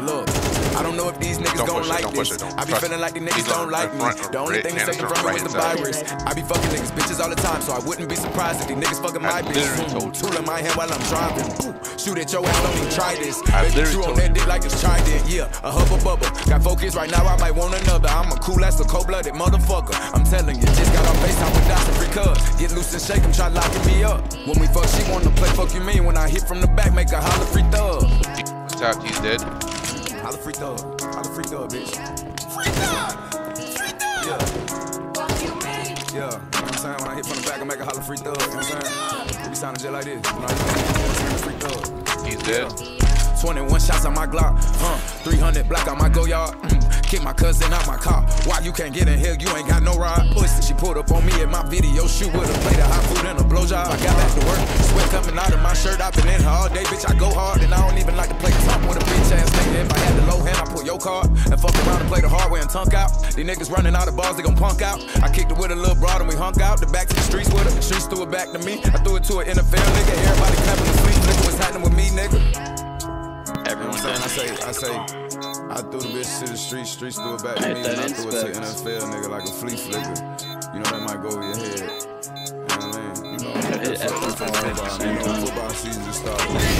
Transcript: Look, I don't know if these niggas gon' like this. I be feeling like the niggas don't like me. The only thing that's taken from me was the virus. I be fucking niggas, bitches all the time, so I wouldn't be surprised if these niggas fucking my bitch. Tool in my hand while I'm driving. Shoot at your ass, don't even try this. Baby, you on that dick like it's Trident. Yeah, a hubba bubba. Got focus right now, I might want another. I'm a cool ass, a cold-blooded motherfucker. I'm telling you, just got on FaceTime with Dr. Fricuz. Get loose and shake him, try locking me up. When we fuck, she wanna play, fuck you mean. When I hit from the back, make a holler free thug. He's dead. Holla free thug. Holla free thug, bitch. Free thug! Free thug! Yeah. Fuck you, man. Yeah, you know what I'm saying? When I hit from the back, I make a holla free thug. You know what I'm saying? It be sounding just like this. When I hit from the back, free thug. He's dead. 21 shots on my Glock, 300 black on my go yard. Kick my cousin out my car. Why you can't get in here? You ain't got no ride. Pussy, she pulled up on me in my video shoot with a plate of hot food and a blowjob. I got back to work, sweat coming out of my shirt. I've been in her all day, bitch. I go hard and I don't even like to play top with a bitch ass nigga. If I had the low hand, I pull your card and fuck around and play the hard way and tunk out. These niggas running out of bars, they gon' punk out. I kicked it with a little broad and we hunk out. The back to the streets with her, the streets threw it back to me. I threw it to an NFL nigga, everybody clapping the feet. Nigga, what's happening with me, nigga? I threw the bitch to the streets, streets threw it back to me, and I threw it to NFL nigga like a flea flicker. You know that might go over your head. You know what I mean? You know football season just started.